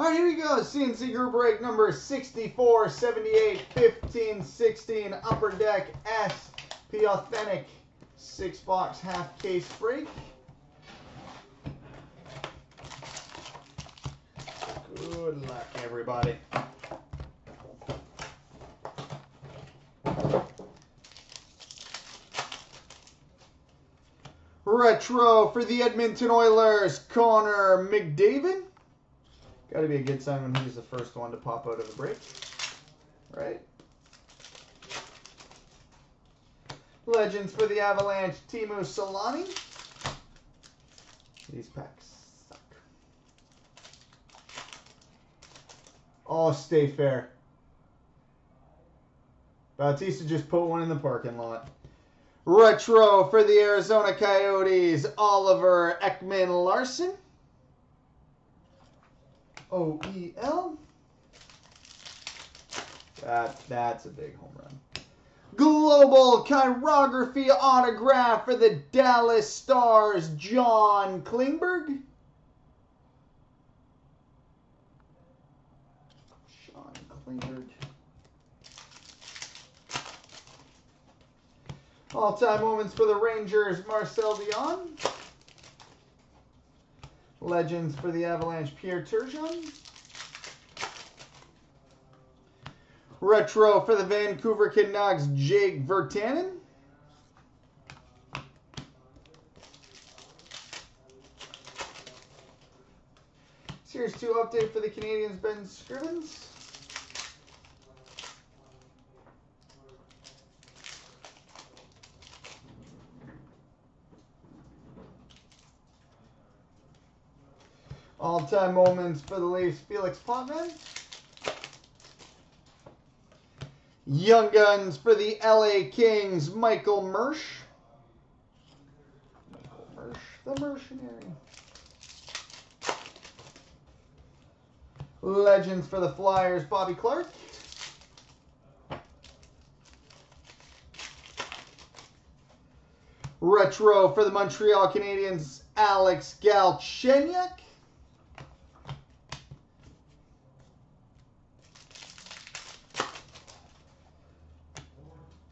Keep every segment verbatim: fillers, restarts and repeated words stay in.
All right, here we go. C N C Group break number sixty-four, seventy-eight, fifteen, sixteen. Upper Deck S P Authentic. Six box half case break. Good luck, everybody. Retro for the Edmonton Oilers, Connor McDavid. Got to be a good sign when he's the first one to pop out of the break, right? Legends for the Avalanche, Timo Solani. These packs suck. Oh, stay fair. Bautista just put one in the parking lot. Retro for the Arizona Coyotes, Oliver Ekman-Larsson. O E L. That, that's a big home run. Global chirography autograph for the Dallas Stars, John Klingberg. John Klingberg. All-time moments for the Rangers, Marcel Dionne. Legends for the Avalanche, Pierre Turgeon. Retro for the Vancouver Canucks, Jake Virtanen. Series two update for the Canadians, Ben Scrivens. All-time moments for the Leafs, Felix Potman. Young Guns for the L A Kings, Michael Mersch. Michael Mersch, the mercenary. Legends for the Flyers, Bobby Clarke. Retro for the Montreal Canadiens, Alex Galchenyuk.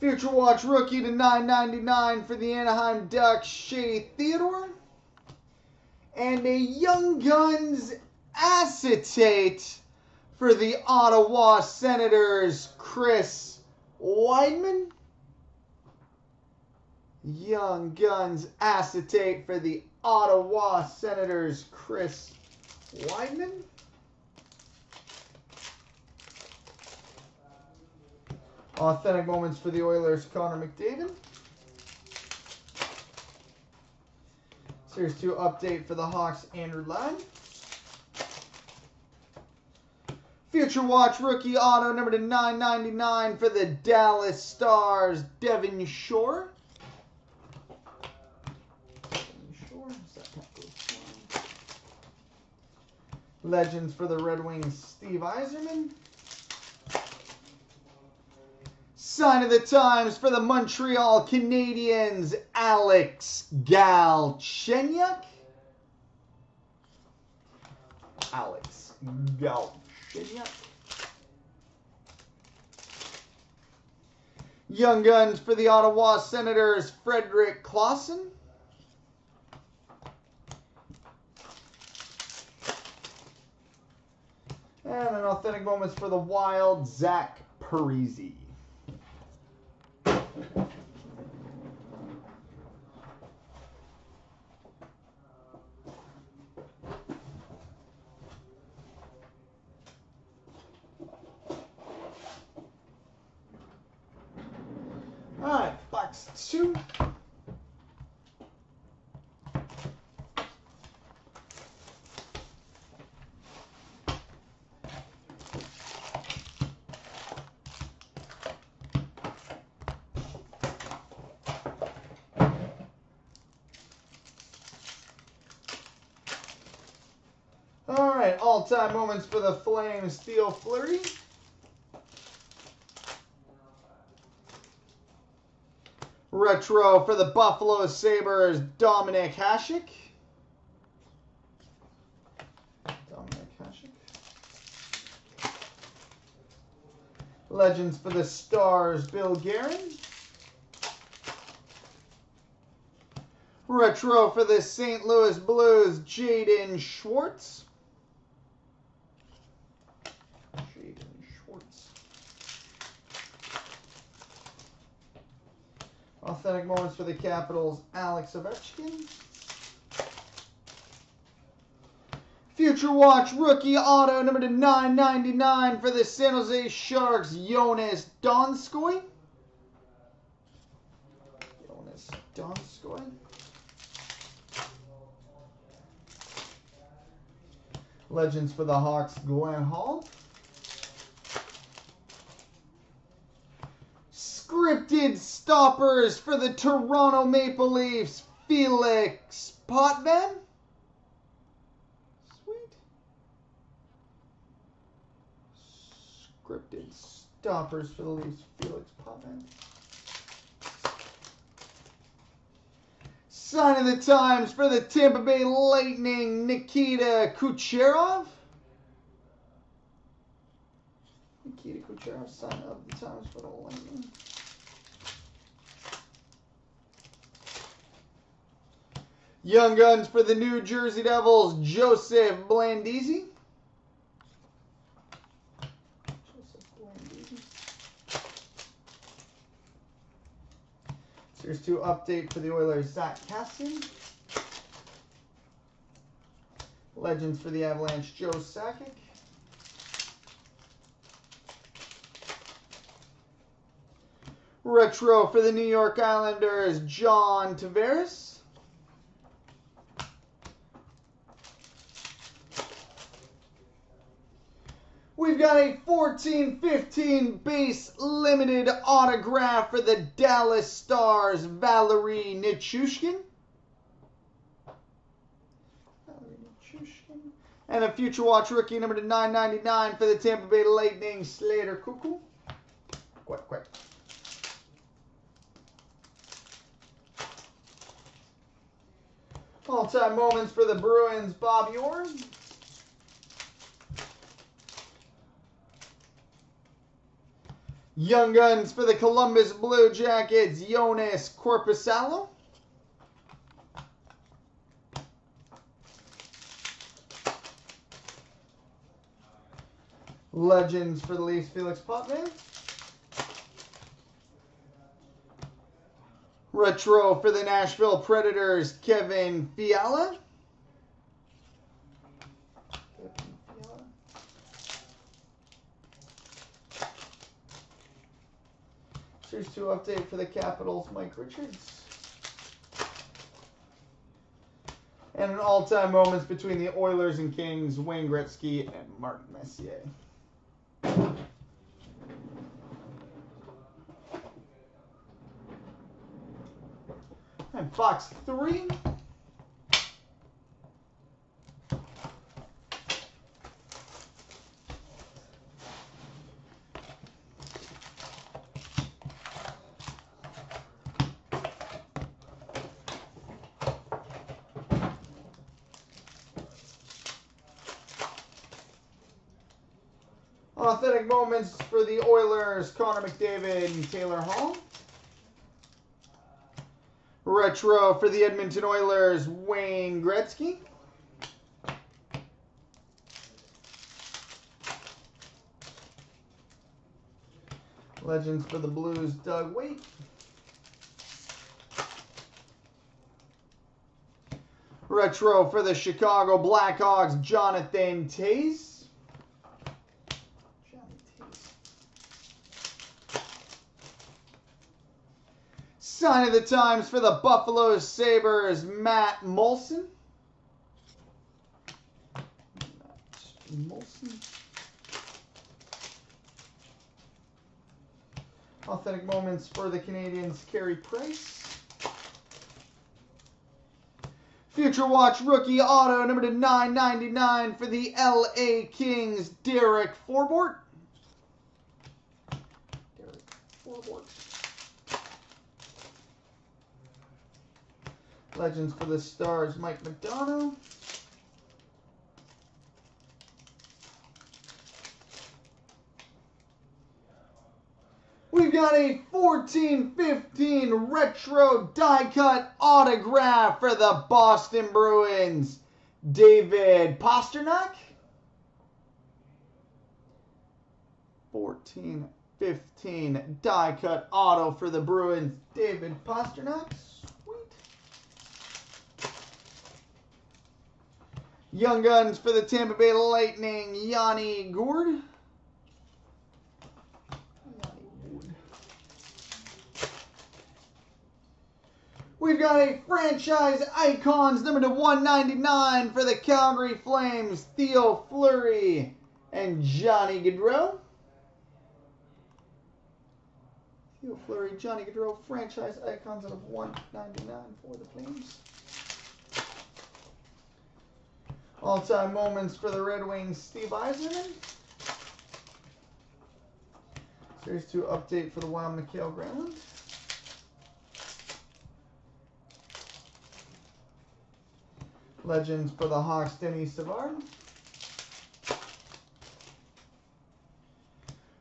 Future Watch rookie to nine ninety-nine for the Anaheim Ducks, Shea Theodore. And a Young Guns acetate for the Ottawa Senators, Chris Wideman. Young Guns acetate for the Ottawa Senators, Chris Wideman. Authentic moments for the Oilers, Connor McDavid. Series two update for the Hawks, Andrew Ladd. Future Watch rookie auto number to nine ninety-nine for the Dallas Stars, Devin Shore. Devin Shore. Legends for the Red Wings, Steve Yzerman. Sign of the times for the Montreal Canadiens, Alex Galchenyuk. Alex Galchenyuk. Young Guns for the Ottawa Senators, Frederick Claussen. And an authentic moments for the Wild, Zach Parise. Alright, box two. Alright, all-time moments for the Flames, Theo Fleury. Retro for the Buffalo Sabres, Dominic Hasek. Dominic Hasek. Legends for the Stars, Bill Guerin. Retro for the Saint Louis Blues, Jaden Schwartz. Jaden Schwartz. Authentic moments for the Capitals, Alex Ovechkin. Future Watch rookie auto number to nine ninety-nine for the San Jose Sharks, Jonas Donskoy. Jonas Donskoy. Legends for the Hawks, Glenn Hall. Scripted stoppers for the Toronto Maple Leafs, Felix Potman. Scripted stoppers for the Leafs, Felix Potvin. Sign of the Times for the Tampa Bay Lightning, Nikita Kucherov. Nikita Kucherov, sign of the Times for the Lightning. Young Guns for the New Jersey Devils, Joseph Blandisi. Here's two update for the Oilers, Zach Kassian. Legends for the Avalanche, Joe Sakic. Retro for the New York Islanders, John Tavares. We've got a fourteen fifteen base limited autograph for the Dallas Stars, Valerie Nichushkin. Valerie Nichushkin. And a Future Watch rookie number to nine ninety-nine for the Tampa Bay Lightning, Slater Cuckoo. Quick, quick. All-time moments for the Bruins, Bobby Orr. Young Guns for the Columbus Blue Jackets, Jonas Korpisalo. Legends for the Leafs, Felix Potman. Retro for the Nashville Predators, Kevin Fiala. Here's two update for the Capitals, Mike Richards. And an all-time moments between the Oilers and Kings, Wayne Gretzky and Mark Messier. And box three. Authentic moments for the Oilers, Connor McDavid and Taylor Hall. Retro for the Edmonton Oilers, Wayne Gretzky. Legends for the Blues, Doug Weight. Retro for the Chicago Blackhawks, Jonathan Toews. Sign of the Times for the Buffalo Sabres, Matt Molson. Matt Molson. Authentic moments for the Canadiens, Carey Price. Future Watch rookie auto number to nine ninety-nine for the L A Kings, Derek Forbort. Derek Forbort. Legends for the Stars, Mike McDonough. got a fourteen fifteen retro die-cut autograph for the Boston Bruins, David Pastrnak. fourteen fifteen die-cut auto for the Bruins, David Pastrnak. Sweet. Young Guns for the Tampa Bay Lightning, Yanni Gourde. We've got a franchise icons number to one ninety-nine for the Calgary Flames, Theo Fleury and Johnny Gaudreau. Theo Fleury, Johnny Gaudreau, franchise icons out of one ninety-nine for the Flames. All-time moments for the Red Wings, Steve Yzerman. Series two update for the Wild, Mikael Granlund. Legends for the Hawks, Denny Savard.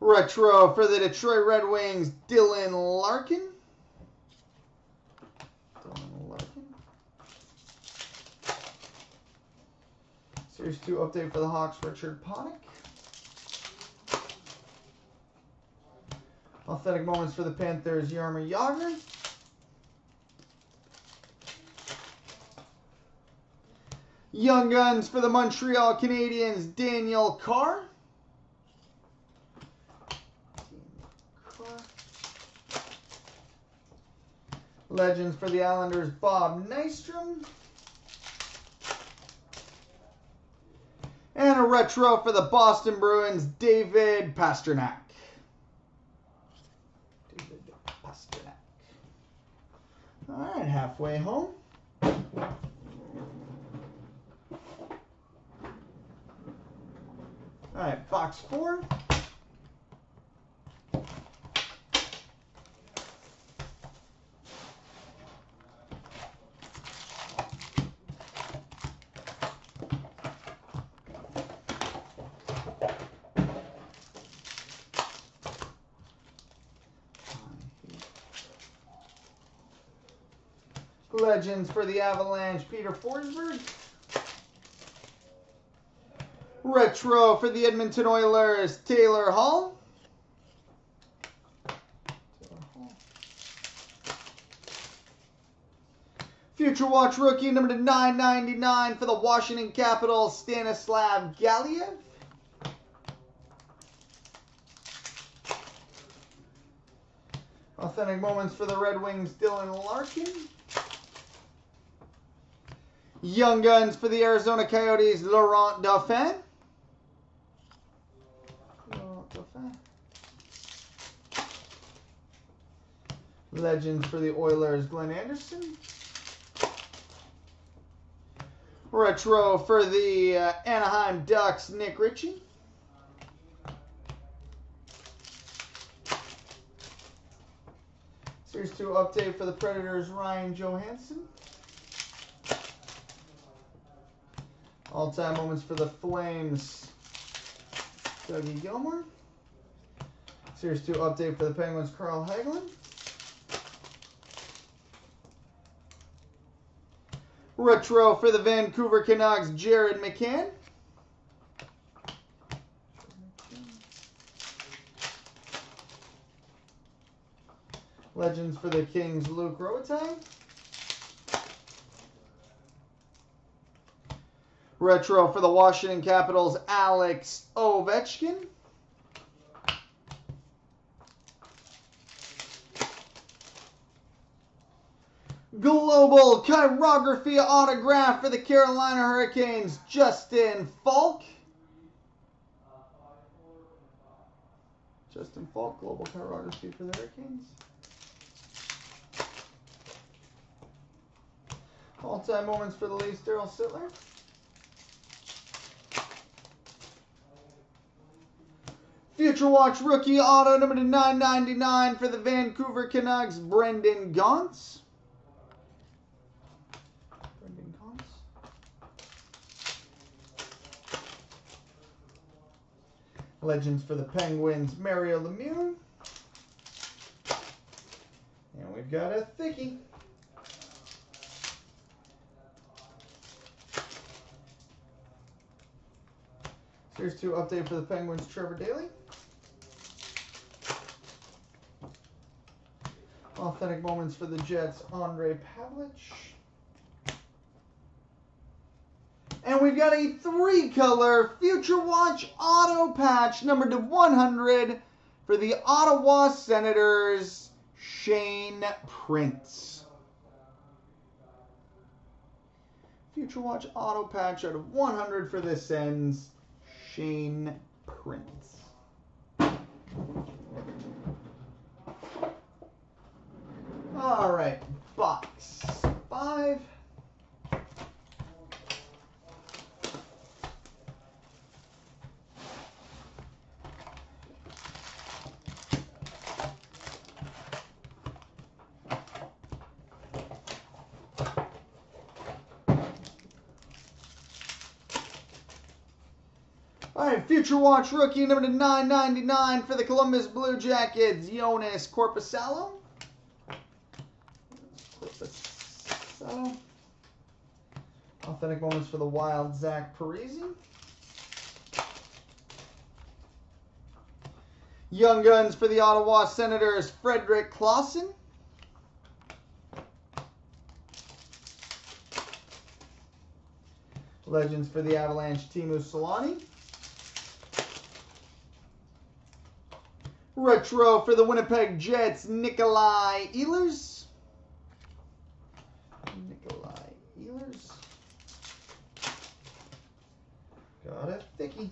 Retro for the Detroit Red Wings, Dylan Larkin. Dylan Larkin. Series two update for the Hawks, Richard Panik. Authentic moments for the Panthers, Jaromir Jagr. Young Guns for the Montreal Canadiens, Daniel Carr. Legends for the Islanders, Bob Nystrom. And a retro for the Boston Bruins, David Pastrnak. David Pastrnak. All right, halfway home. All right, box four. Legends for the Avalanche, Peter Forsberg. Retro for the Edmonton Oilers, Taylor Hall. Taylor Hall. Future Watch rookie number to nine ninety-nine for the Washington Capitals, Stanislav Galiev. Authentic moments for the Red Wings, Dylan Larkin. Young Guns for the Arizona Coyotes, Laurent Dauphin. Legends for the Oilers, Glenn Anderson. Retro for the uh, Anaheim Ducks, Nick Ritchie. Series two update for the Predators, Ryan Johansson. All-time moments for the Flames, Dougie Gilmore. Series two update for the Penguins, Carl Hagelin. Retro for the Vancouver Canucks, Jared McCann. Legends for the Kings, Luke Robitaille. Retro for the Washington Capitals, Alex Ovechkin. Global chirography autograph for the Carolina Hurricanes, Justin Falk. Justin Falk, global chirography for the Hurricanes. All-time moments for the Leafs, Daryl Sittler. Future Watch rookie auto number to nine ninety-nine for the Vancouver Canucks, Brendan Gaunce. Brendan Gaunce. Legends for the Penguins, Mario Lemieux. We've got a thickie. Here's two update for the Penguins, Trevor Daley. Authentic moments for the Jets, Andre Pavlich. And we've got a three-color Future Watch auto patch, numbered to one hundred, for the Ottawa Senators, Shane Prince. Future Watch auto patch out of one hundred for the Sens, Shane Prince. All right, box five. All right, Future Watch rookie number to nine ninety-nine for the Columbus Blue Jackets, Jonas Korpisalo. Korpisalo. Authentic moments for the Wild, Zach Parise. Young Guns for the Ottawa Senators, Frederick Claussen. Legends for the Avalanche, Timo Solani. Retro for the Winnipeg Jets, Nikolai Ehlers. Nikolai Ehlers. Got a thickie.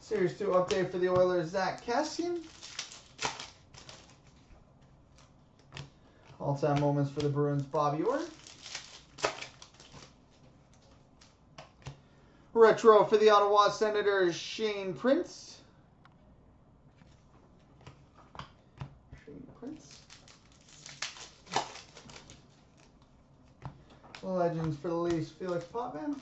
Series two update for the Oilers, Zach Kassian. All-time moments for the Bruins, Bobby Orr. Retro for the Ottawa Senators, Shane Prince. Shane Prince. Legends for the Leafs, Felix Potman.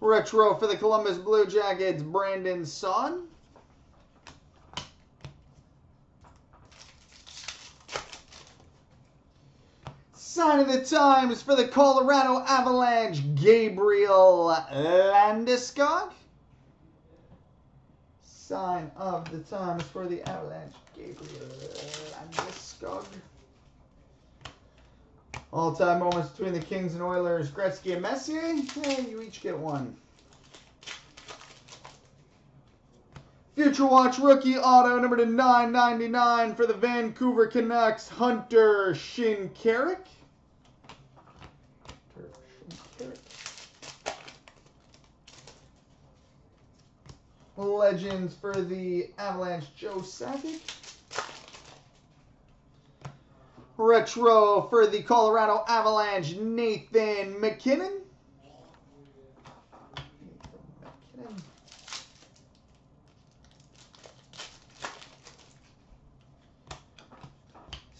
Retro for the Columbus Blue Jackets, Brandon Saad. Sign of the times for the Colorado Avalanche, Gabriel Landeskog. Sign of the times for the Avalanche, Gabriel Landeskog. All-time moments between the Kings and Oilers, Gretzky and Messier. Hey, you each get one. Future Watch rookie auto number to nine ninety-nine for the Vancouver Canucks, Hunter Shinkarik. Legends for the Avalanche, Joe Sakic. Retro for the Colorado Avalanche, Nathan MacKinnon.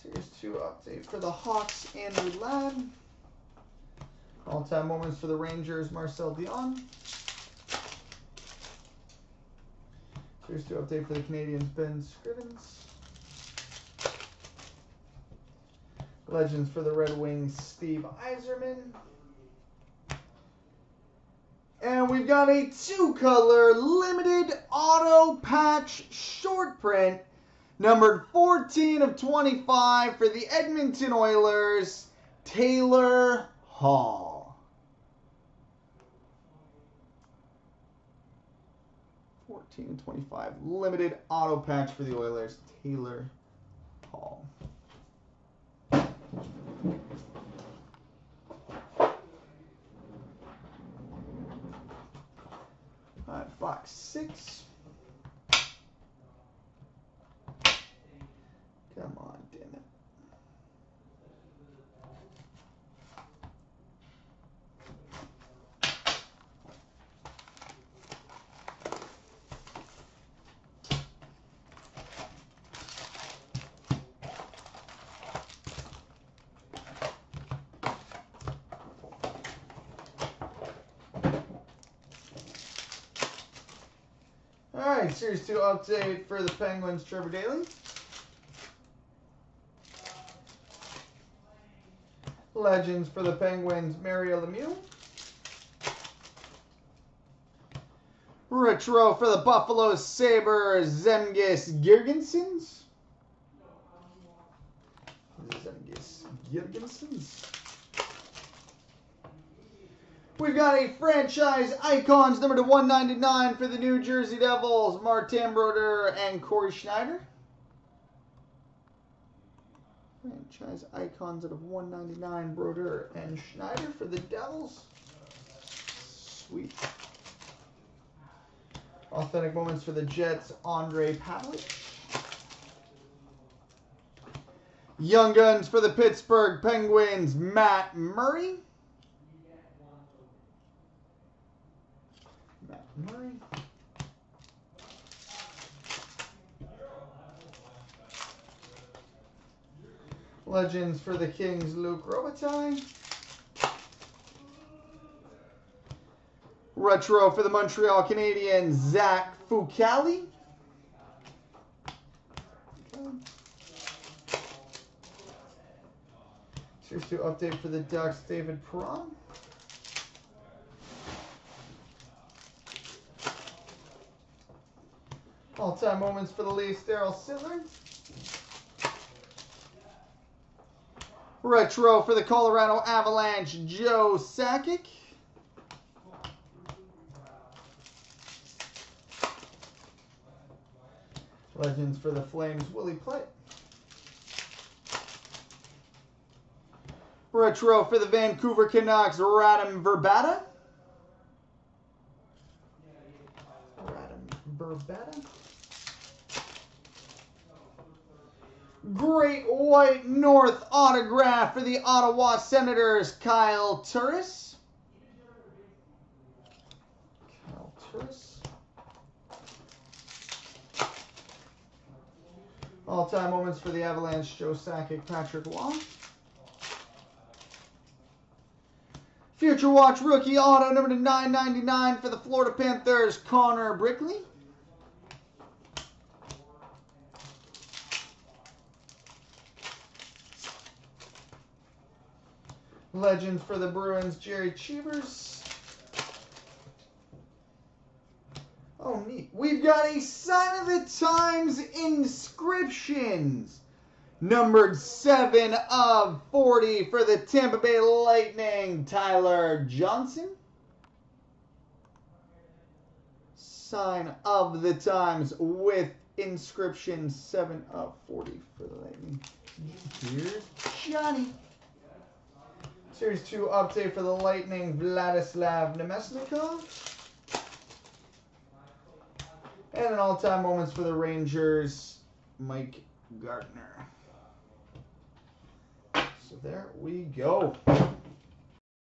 Series two update for the Hawks, Andrew Ladd. All-time moments for the Rangers, Marcel Dionne. Here's to update for the Canadians, Ben Scrivens. Legends for the Red Wings, Steve Yzerman. And we've got a two-color limited auto patch short print, numbered fourteen of twenty-five for the Edmonton Oilers, Taylor Hall. fourteen and twenty-five. Limited auto patch for the Oilers, Taylor Hall. Alright, box six. Come on, damn it. All right, Series two update for the Penguins, Trevor Daley. Legends for the Penguins, Mario Lemieux. Retro for the Buffalo Sabres, Zemgus Girgensons. Zemgus Girgensons. We've got a Franchise Icons, number to one ninety-nine for the New Jersey Devils, Martin Brodeur and Corey Schneider. Franchise Icons out of one ninety-nine, Brodeur and Schneider for the Devils. Sweet. Authentic Moments for the Jets, Andre Pavlik. Young Guns for the Pittsburgh Penguins, Matt Murray. Matt Murray. Legends for the Kings, Luke Robitaille. Retro for the Montreal Canadiens, Zach Fucali. Series two update for the Ducks, David Perron. All-time moments for the Leafs, Darryl Sittler. Retro for the Colorado Avalanche, Joe Sakic. Legends for the Flames, Willie Plett. Retro for the Vancouver Canucks, Radim Verbata. Radim Verbata. Great White North autograph for the Ottawa Senators, Kyle Turris. Kyle Turris. All-time moments for the Avalanche, Joe Sakic, Patrick Waugh. Future Watch rookie auto number to nine ninety-nine for the Florida Panthers, Connor Brickley. Legends for the Bruins, Jerry Cheevers. Oh, neat. We've got a Sign of the Times Inscriptions, numbered seven of forty for the Tampa Bay Lightning, Tyler Johnson. Sign of the Times with inscription, seven of forty for the Lightning. Here's Johnny. Series two update for the Lightning, Vladislav Nemesnikov. And an all-time moments for the Rangers, Mike Gardner. So there we go.